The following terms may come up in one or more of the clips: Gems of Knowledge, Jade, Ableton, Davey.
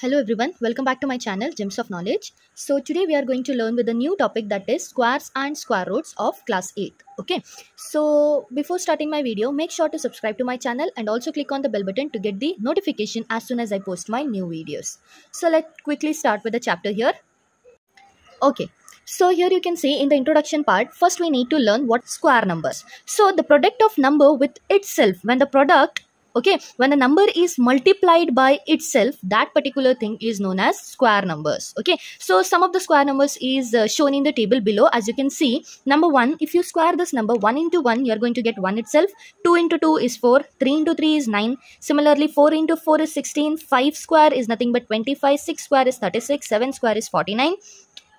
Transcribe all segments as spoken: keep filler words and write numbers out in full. Hello everyone, welcome back to my channel Gems of Knowledge. So today we are going to learn with a new topic, that is squares and square roots of class eight. Okay, so before starting my video, make sure to subscribe to my channel and also click on the bell button to get the notification as soon as I post my new videos. So let's quickly start with the chapter here. Okay. So here you can see in the introduction part, first we need to learn what square numbers. So the product of number with itself, when the product, okay, when the number is multiplied by itself, that particular thing is known as square numbers. Okay, so some of the square numbers is uh, shown in the table below. As you can see, number one, if you square this number one into one, you are going to get one itself. Two into two is four, three into three is nine, similarly four into four is sixteen, five square is nothing but twenty-five, six square is thirty-six, seven square is forty-nine,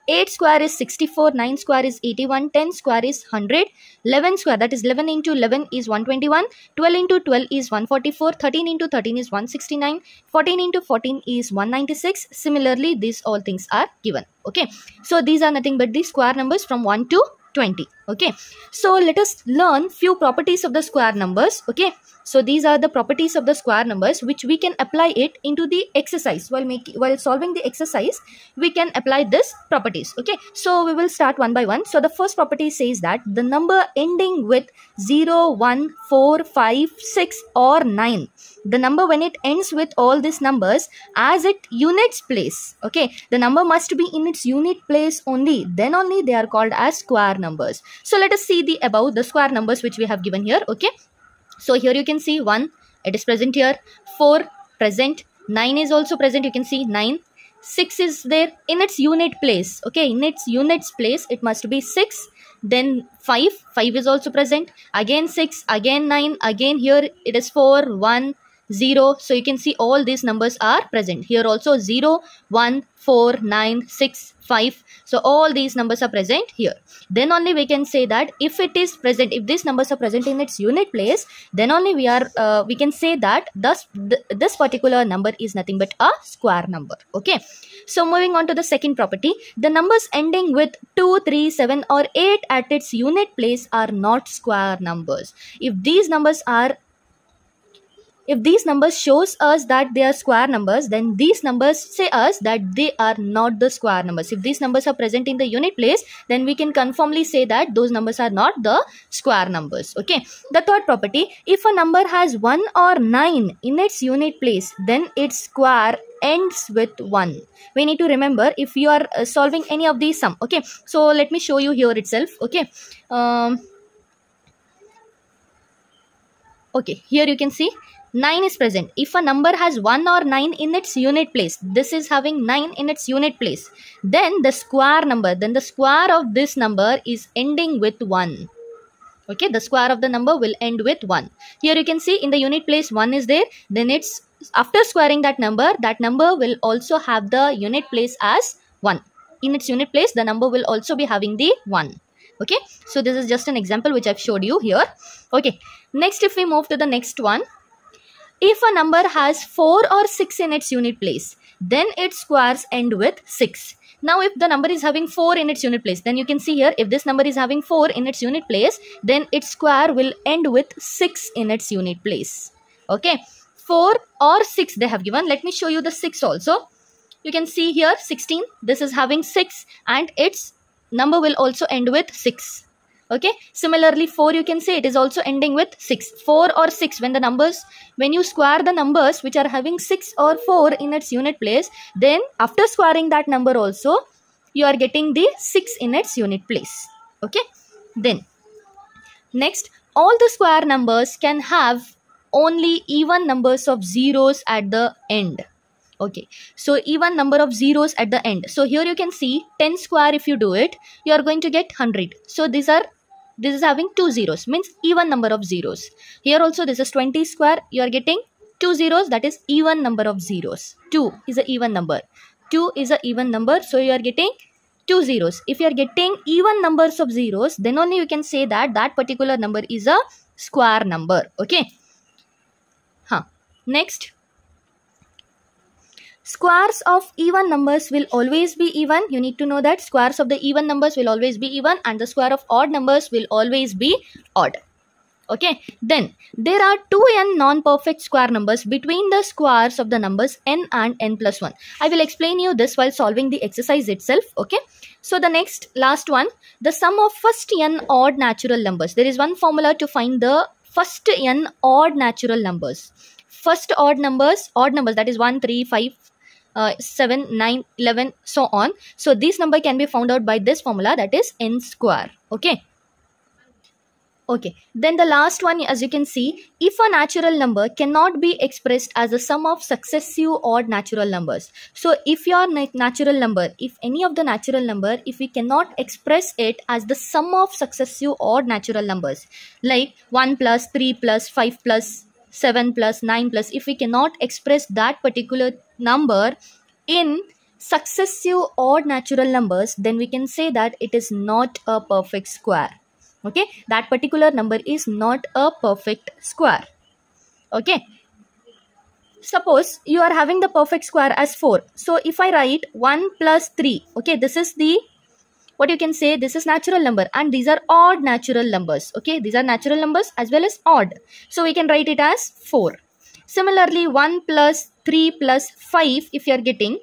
eight square is sixty-four, nine square is eighty-one, ten square is one hundred, eleven square, that is eleven into eleven is one hundred twenty-one, twelve into twelve is one hundred forty-four, thirteen into thirteen is one hundred sixty-nine, fourteen into fourteen is one hundred ninety-six. Similarly, these all things are given. Okay, so these are nothing but the square numbers from one to twenty. Okay, so let us learn few properties of the square numbers. Okay, so these are the properties of the square numbers which we can apply it into the exercise. While making while solving the exercise, we can apply this properties. Okay, so we will start one by one. So the first property says that the number ending with zero, one, four, five, six or nine, the number when it ends with all these numbers as its units place, okay, the number must be in its unit place only, then only they are called as square numbers. So let us see the above the square numbers which we have given here. Okay, so here you can see one, it is present here, four present, nine is also present, you can see nine, six is there in its unit place. Okay, in its units place it must be six, then five, five is also present, again six, again nine, again here it is four, one, zero. So you can see all these numbers are present here also, zero, one, four, nine, six, five. So all these numbers are present here, then only we can say that if it is present, if these numbers are present in its unit place, then only we are uh, we can say that thus th this particular number is nothing but a square number. Okay, so moving on to the second property, the numbers ending with two, three, seven or eight at its unit place are not square numbers. If these numbers are If these numbers shows us that they are square numbers, then these numbers say us that they are not the square numbers. If these numbers are present in the unit place, then we can confirmly say that those numbers are not the square numbers. Okay. The third property, if a number has one or nine in its unit place, then its square ends with one. We need to remember if you are uh, solving any of these sum. Okay. So let me show you here itself. Okay. Um, okay. Here you can see nine is present. If a number has one or nine in its unit place, this is having nine in its unit place, then the square number, then the square of this number is ending with one. Okay, the square of the number will end with one. Here you can see in the unit place one is there, then it's after squaring that number, that number will also have the unit place as one. In its unit place, the number will also be having the one. Okay, so this is just an example which I've showed you here. Okay, next if we move to the next one, if a number has four or six in its unit place, then its squares end with six. Now, if the number is having four in its unit place, then you can see here, if this number is having four in its unit place, then its square will end with six in its unit place. Okay, four or six they have given. Let me show you the six also. You can see here sixteen. This is having six and its number will also end with six. Okay, similarly four, you can say it is also ending with six. Four or six, when the numbers, when you square the numbers which are having six or four in its unit place, then after squaring that number also you are getting the six in its unit place. Okay, then next, all the square numbers can have only even numbers of zeros at the end. Okay, so even number of zeros at the end. So here you can see ten square, if you do it, you are going to get one hundred. So these are, this is having two zeros, means even number of zeros. Here also this is twenty square, you are getting two zeros, that is even number of zeros. two is an even number, two is an even number, so you are getting two zeros. If you are getting even numbers of zeros, then only you can say that that particular number is a square number. Okay, huh. Next, squares of even numbers will always be even. You need to know that squares of the even numbers will always be even and the square of odd numbers will always be odd. Okay, then there are two n non-perfect square numbers between the squares of the numbers n and n plus one. I will explain you this while solving the exercise itself. Okay, so the next last one, the sum of first n odd natural numbers. There is one formula to find the first n odd natural numbers. First odd numbers, odd numbers, that is one, three, five, uh, seven, nine, eleven, so on. So this number can be found out by this formula, that is n square. Okay. Okay, then the last one, as you can see, if a natural number cannot be expressed as the sum of successive odd natural numbers. So if your natural number, if any of the natural number, if we cannot express it as the sum of successive odd natural numbers, like one plus, three plus, five plus, seven plus, nine plus, if we cannot express that particular number in successive odd natural numbers, then we can say that it is not a perfect square. Okay, that particular number is not a perfect square. Okay, suppose you are having the perfect square as four. So if I write one plus three, okay, this is the, what you can say, this is natural number and these are odd natural numbers. Okay, these are natural numbers as well as odd. So we can write it as four. Similarly, one plus three plus five, if you are getting,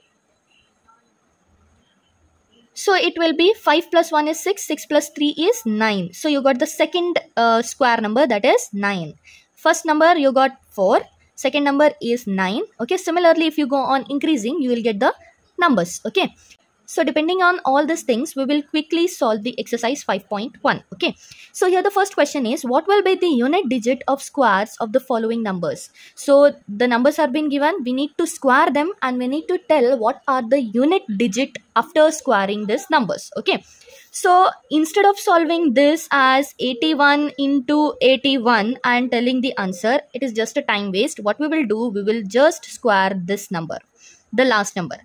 so it will be five plus one is six, six plus three is nine. So you got the second uh, square number, that is nine. First number you got four, second number is nine. Okay, similarly if you go on increasing, you will get the numbers. Okay, so depending on all these things, we will quickly solve the exercise five point one. Okay, so here the first question is, what will be the unit digit of squares of the following numbers? So the numbers are being given, we need to square them and we need to tell what are the unit digit after squaring these numbers. Okay, so instead of solving this as eighty-one into eighty-one and telling the answer, it is just a time waste. What we will do, we will just square this number, the last number.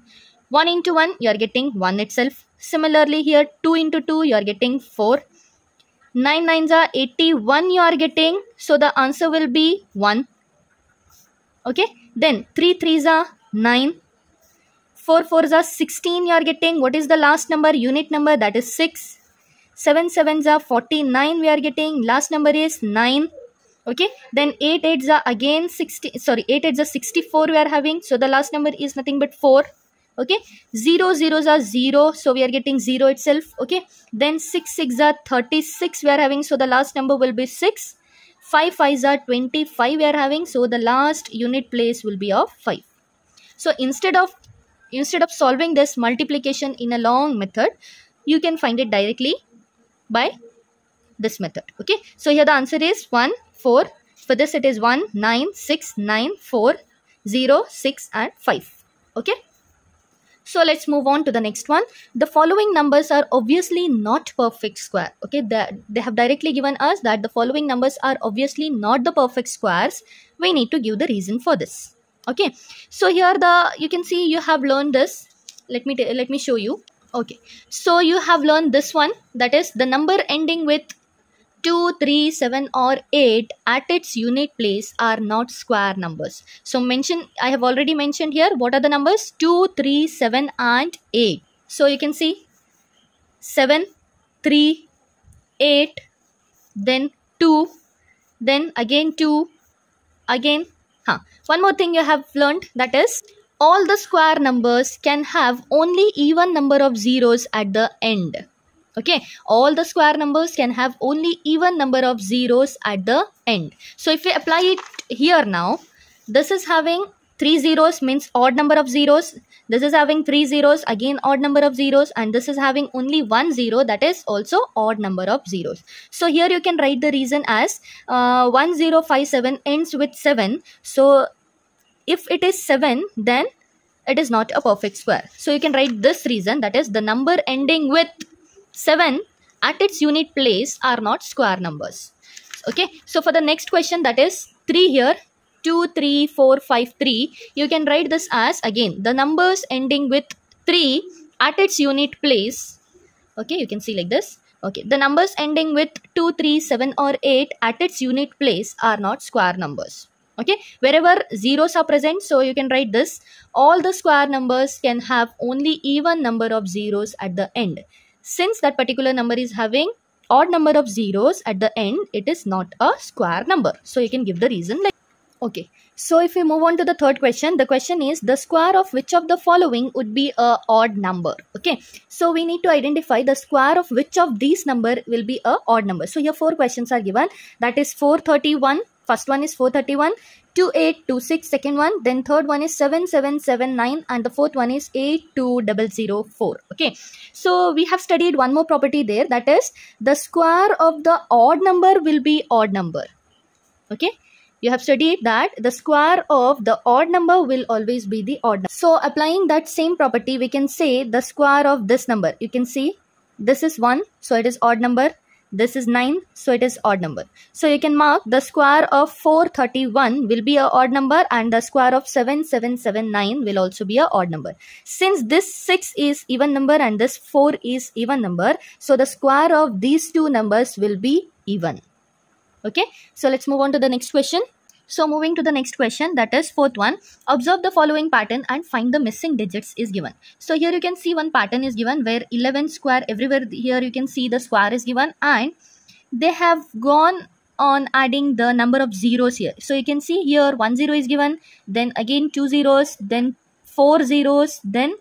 one into one, you are getting one itself. Similarly here, two into two, you are getting four. nine nines are eighty-one, you are getting. So the answer will be one. Okay, then three threes are nine. four fours are sixteen, you are getting. What is the last number, unit number? That is six. seven sevens are forty-nine, we are getting. Last number is nine. Okay, then eight eights are again sixty, sorry, eight eights are sixty-four we are having. So the last number is nothing but four. Okay, zero zeros are zero, so we are getting zero itself. Okay, then six sixes are thirty-six we are having, so the last number will be six. Five fives are twenty-five we are having, so the last unit place will be of five. So instead of instead of solving this multiplication in a long method, you can find it directly by this method. Okay, so here the answer is one, four. For this it is one, nine, six, nine, four, zero, six and five. Okay, so let's move on to the next one. The following numbers are obviously not perfect square. Okay, they, they have directly given us that the following numbers are obviously not the perfect squares. We need to give the reason for this. Okay, so here the, you can see you have learned this. Let me, let me show you. Okay, so you have learned this one, that is the number ending with two, three, seven or eight at its unit place are not square numbers. So mention, I have already mentioned here, what are the numbers? two, three, seven and eight. So you can see seven, three, eight, then two, then again two, again. Huh. One more thing you have learned, that is all the square numbers can have only even number of zeros at the end. Okay, all the square numbers can have only even number of zeros at the end. So if we apply it here now, this is having three zeros, means odd number of zeros. This is having three zeros, again odd number of zeros, and this is having only one zero, that is also odd number of zeros. So here you can write the reason as uh, one zero five seven ends with seven. So if it is seven, then it is not a perfect square. So you can write this reason, that is the number ending with seven at its unit place are not square numbers. Okay, so for the next question, that is three here, two, three, four, five, three, you can write this as again the numbers ending with three at its unit place. Okay, you can see like this. Okay, the numbers ending with two, three, seven or eight at its unit place are not square numbers. Okay, wherever zeros are present, so you can write this, all the square numbers can have only even number of zeros at the end. Since that particular number is having odd number of zeros at the end, it is not a square number. So you can give the reason like okay. So if we move on to the third question, the question is the square of which of the following would be a odd number. Okay, so we need to identify the square of which of these number will be a odd number. So here four questions are given, that is four thirty-one. First one is four thirty-one, two eight two six, second one, then third one is seven seven seven nine, and the fourth one is eight two zero zero four. Okay, so we have studied one more property there, that is the square of the odd number will be odd number. Okay, you have studied that the square of the odd number will always be the odd number. So applying that same property, we can say the square of this number. You can see this is one, so it is odd number. This is nine, so it is odd number. So you can mark the square of four thirty-one will be a odd number, and the square of seven seven seven nine will also be a odd number. Since this six is even number and this four is even number, so the square of these two numbers will be even. Okay, so let's move on to the next question. So moving to the next question, that is fourth one, observe the following pattern and find the missing digits is given. So here you can see one pattern is given where eleven square everywhere, here you can see the square is given and they have gone on adding the number of zeros here. So you can see here one zero is given, then again two zeros, then four zeros, then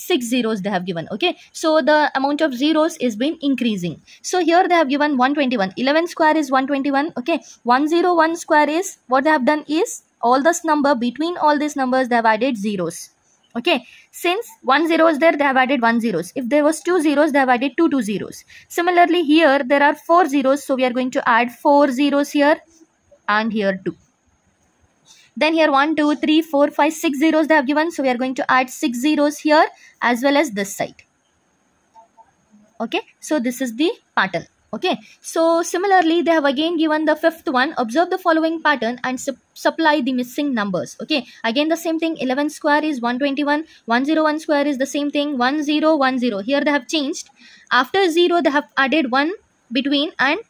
six zeros they have given. Okay, so the amount of zeros is been increasing. So here they have given one twenty-one, eleven square is one twenty-one. Okay, one hundred one square is what they have done is all this number, between all these numbers they have added zeros. Okay, since one zero is there, they have added one zeros. If there was two zeros, they have added two two zeros. Similarly here there are four zeros, so we are going to add four zeros here and here too. Then here one, two, three, four, five, six zeros they have given. So we are going to add six zeros here as well as this side. Okay, so this is the pattern. Okay, so similarly they have again given the fifth one. Observe the following pattern and su supply the missing numbers. Okay, again the same thing. eleven square is one twenty-one. one hundred one square is the same thing. one zero one zero. Here they have changed. After zero they have added one between and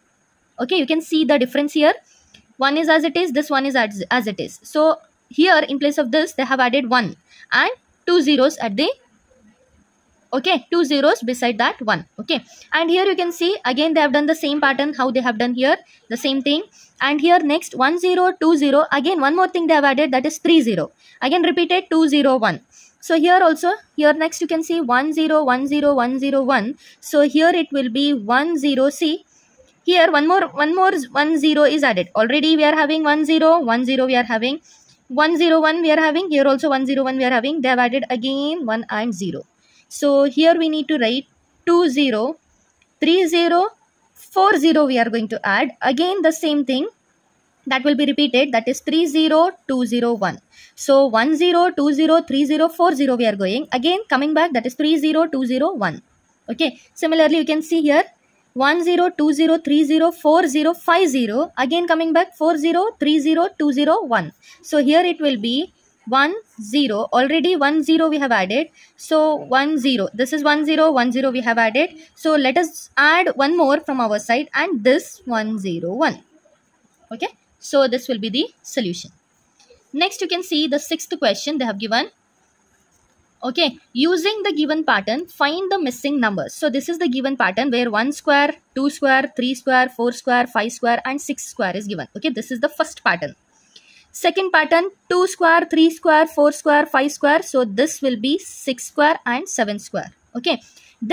okay, you can see the difference here. One is as it is, this one is as, as it is. So here in place of this, they have added one and two zeros at the, okay, two zeros beside that one. Okay, and here you can see again they have done the same pattern how they have done here, the same thing. And here next one zero, two zero, again one more thing they have added, that is three zero. Again repeated two zero one. So here also, here next you can see one zero, one zero, one zero one. So here it will be one zero C. Here one more one more one zero is added. Already we are having one zero one zero we are having one zero one we are having here also one zero one we are having. They have added again one and zero. So here we need to write two zero three zero four zero. We are going to add again the same thing that will be repeated. That is three zero two zero one. So one zero two zero three zero four zero we are going again coming back. That is three zero two zero one. Okay. Similarly you can see here. one zero two zero three zero four zero five zero, again coming back four zero three zero two zero one. So here it will be one zero, already one zero we have added, so one zero, this is one zero one zero we have added. So let us add one more from our side and this one zero one. Okay, so this will be the solution. Next you can see the sixth question they have given. Okay, using the given pattern, find the missing numbers. So this is the given pattern where one square, two square, three square, four square, five square and six square is given. Okay, this is the first pattern. Second pattern, two square, three square, four square, five square. So this will be six square and seven square. Okay,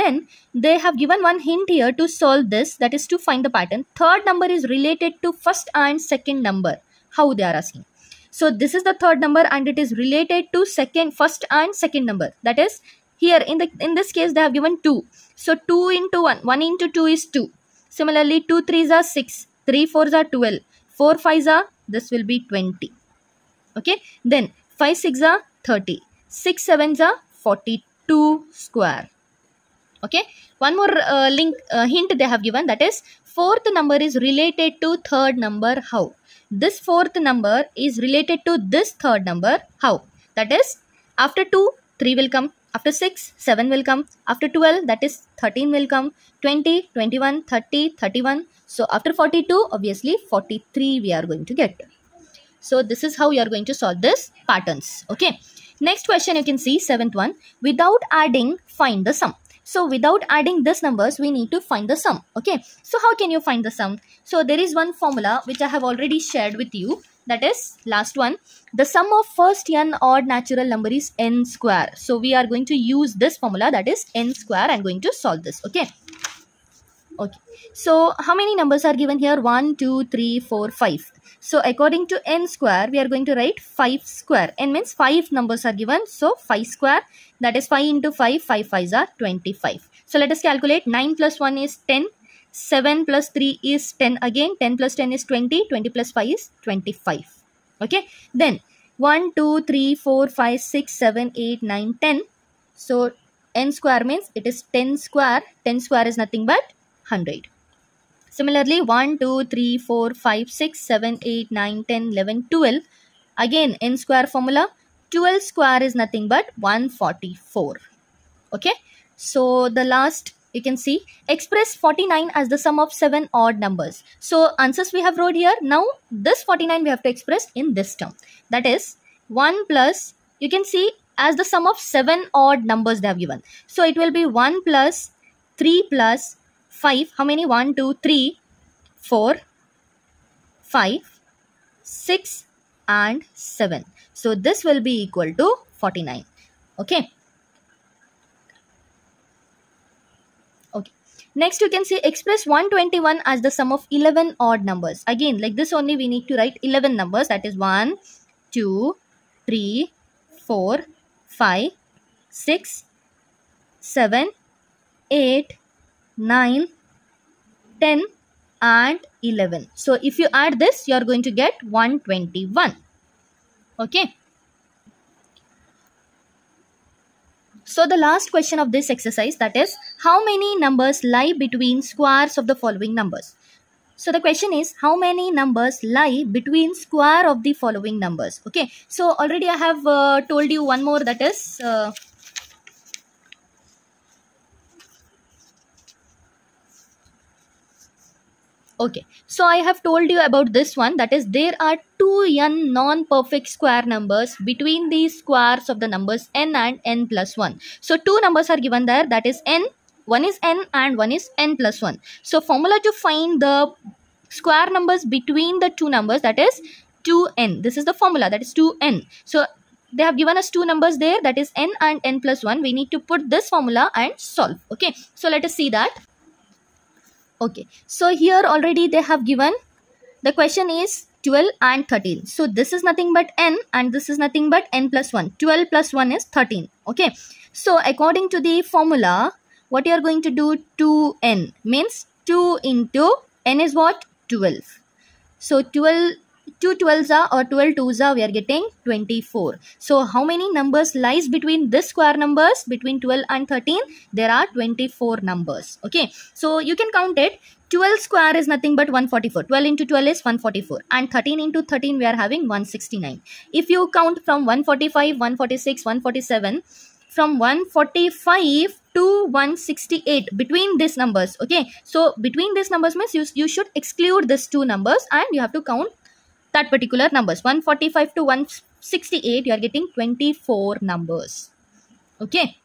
then they have given one hint here to solve this, that is to find the pattern. Third number is related to first and second number. How they are asking. So this is the third number and it is related to second, first and second number. That is here in the in this case they have given two. So two into one, one into two is two. Similarly two threes are six, three fours are twelve, four fives are, this will be twenty. Okay, then five six are thirty, six sevens are forty-two square. Okay, one more uh, link uh, hint they have given, that is fourth number is related to third number. How? This fourth number is related to this third number. How? That is after two, three will come. After six, seven will come. After twelve, that is thirteen will come. twenty, twenty-one, thirty, thirty-one. So after forty-two, obviously forty-three we are going to get. So this is how you are going to solve this patterns. Okay. Next question you can see, seventh one. Without adding, find the sum. So without adding these numbers, we need to find the sum. Okay, so how can you find the sum? So there is one formula which I have already shared with you, that is last one. The sum of first n odd natural number is n square. So we are going to use this formula, that is n square. I'm going to solve this. Okay. Okay, so how many numbers are given here? one, two, three, four, five. So according to n square, we are going to write five square. N means five numbers are given. So five square, that is five into five. five fives are twenty-five. So let us calculate. nine plus one is ten. seven plus three is ten again. ten plus ten is twenty. twenty plus five is twenty-five. Okay, then one, two, three, four, five, six, seven, eight, nine, ten. So n square means it is ten square. ten square is nothing but one hundred. Similarly, one, two, three, four, five, six, seven, eight, nine, ten, eleven, twelve. Again, n square formula. twelve square is nothing but one hundred forty-four. Okay. So, the last, you can see, express forty-nine as the sum of seven odd numbers. So, answers we have wrote here. Now, this forty-nine we have to express in this term. That is, one plus, you can see, as the sum of seven odd numbers they have given. So, it will be one plus, three plus, five. How many? one, two, three, four, five, six and seven. So this will be equal to forty-nine. Okay. Okay. Next you can see express one hundred twenty-one as the sum of eleven odd numbers. Again, like this only we need to write eleven numbers. That is one, two, three, four, five, six, seven, eight, nine, ten and eleven. So if you add this, you are going to get one hundred twenty-one. Okay. So the last question of this exercise, that is, how many numbers lie between squares of the following numbers? So the question is, how many numbers lie between square of the following numbers? Okay. So already I have uh, told you one more, that is... Uh, Okay, so I have told you about this one, that is there are two n non-perfect square numbers between the squares of the numbers n and n plus one. So two numbers are given there, that is n, one is n and one is n plus one. So formula to find the square numbers between the two numbers, that is two n. This is the formula, that is two n. So they have given us two numbers there, that is n and n plus one. We need to put this formula and solve. Okay, so let us see that. Okay, so here already they have given, the question is twelve and thirteen. So this is nothing but n and this is nothing but n plus one. twelve plus one is thirteen. Okay, so according to the formula, what you are going to do, two n means two into n is what? twelve. So twelve, two twelves are or twelve twos are, we are getting twenty-four. So how many numbers lies between this square numbers? Between twelve and thirteen, there are twenty-four numbers. Okay, so you can count it. twelve square is nothing but one hundred forty-four. twelve into twelve is one hundred forty-four. And thirteen into thirteen, we are having one hundred sixty-nine. If you count from one hundred forty-five, one hundred forty-six, one hundred forty-seven, from one hundred forty-five to one hundred sixty-eight, between these numbers. Okay, so between these numbers means you, you should exclude these two numbers and you have to count that particular numbers. One hundred forty-five to one hundred sixty-eight, you are getting twenty-four numbers. Okay.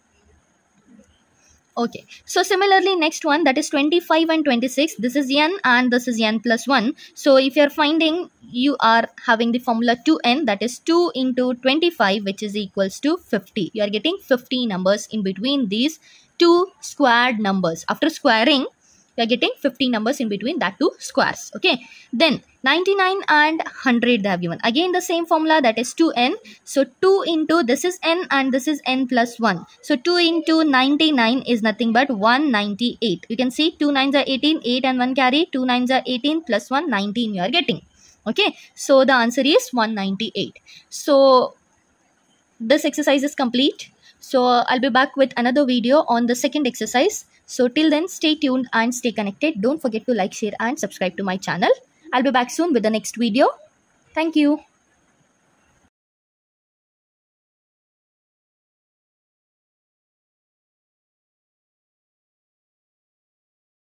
Okay. So similarly, next one, that is twenty-five and twenty-six. This is n and this is n plus one. So if you are finding, you are having the formula two n, that is two into twenty-five, which is equals to fifty. You are getting fifty numbers in between these two squared numbers. After squaring, you are getting fifty numbers in between that two squares. Okay. Then ninety-nine and one hundred they have given. Again the same formula, that is two n. So two into, this is n and this is n plus one. So two into ninety-nine is nothing but one hundred ninety-eight. You can see two nines are eighteen, eight and one carry, two nines are eighteen plus one, nineteen you are getting. Okay. So the answer is one hundred ninety-eight. So this exercise is complete. So I'll be back with another video on the second exercise. So till then, stay tuned and stay connected. Don't forget to like, share and subscribe to my channel. I'll be back soon with the next video. Thank you.